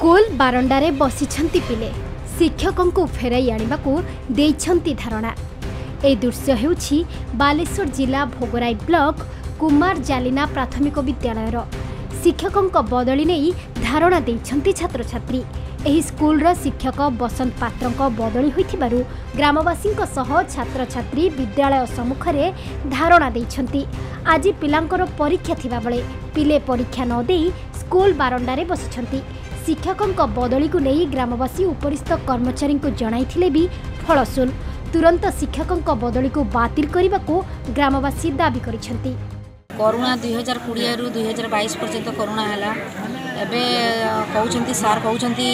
School बारंडारे बसिछंती पिले शिक्षकों को फेराई आनिबाकू देइछंती धारणा। ए दृश्य हेउछि बालेश्वर जिला भोगराई ब्लॉक कुमार जालिना प्राथमिक विद्यालयर शिक्षकों बदली नहीं धारणा देइछंती छात्र छात्री। एही स्कूलर शिक्षक बसंत पात्र बदली होइथिबारु ग्रामवासी छात्र छात्री विद्यालय सम्मुखरे धारणा देइछंती। आज पिलांकर परीक्षा थिबा बेले पिले परीक्षा न देई स्कूल बारंडारे बसिछंती। शिक्षकों बदली को नहीं ग्रामवासी उपरिस्थ कर्मचारी को जणाइथिले भी फलशून्य। तुरंत शिक्षकों बदली को बातिल करने को ग्रामवासी दाबी करिसेंती। कोरोना 2020 रु 2022 पर्यंत कोरोना हैला एबे कहउचंती सार कहउचंती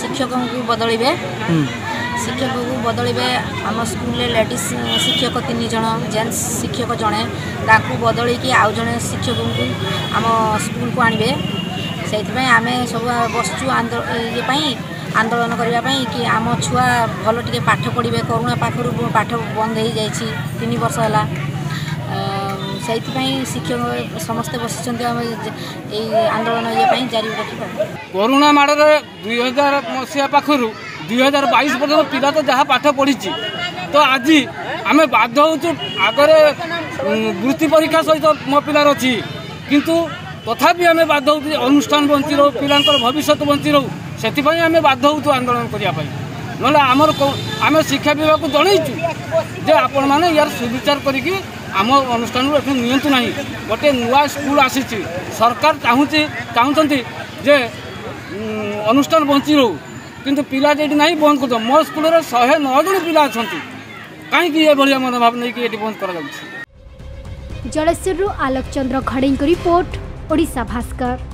शिक्षकों को बदलिबे आम स्कूल लेडीज शिक्षक 3 जण जेन्ट्स शिक्षक जड़े ताकू बदल कि आउ जड़े शिक्षकों को आम स्कूल को आनिबे। सेइथिबे आमे सब बसचु आंदोलन करने कि आम छुआ भल टे पाठ पढ़े। कोरोना पाखरु पाठ बंद हो जाएगी 3 वर्ष है। से शिक्षक समस्ते बस आंदोलन ये जारी रखा। कोरोना माड़े 2000 मसीहा पाखर 2022 पर्यटन पिला तो जहाँ पाठ पढ़ी तो आज आम बाध्य हो आगे वृत्ति परीक्षा सहित मो पिलार अच्छी किंतु तथापि आम बाध्य हो अनुष्ठान बंची रो पिला भविष्य बंची रो से आम बाध्य हो आंदोलन करने ना। आमर आम शिक्षा विभाग को जनइचु जे आपण मैंने यार सुविचार करी आम अनुष्ठान नियंतु नहीं। गोटे नुआ स्कूल आसी सरकार चाहती जे अनुष्ठान बंची रो किंतु पिला जेटी नहीं बंद कर। मो स्कूल 109 जन पिला अच्छा कहीं मनोभाव नहीं कि बंद कर। जलेश्वर आलोक चंद्र घड़े रिपोर्ट ओडिशा भास्कर।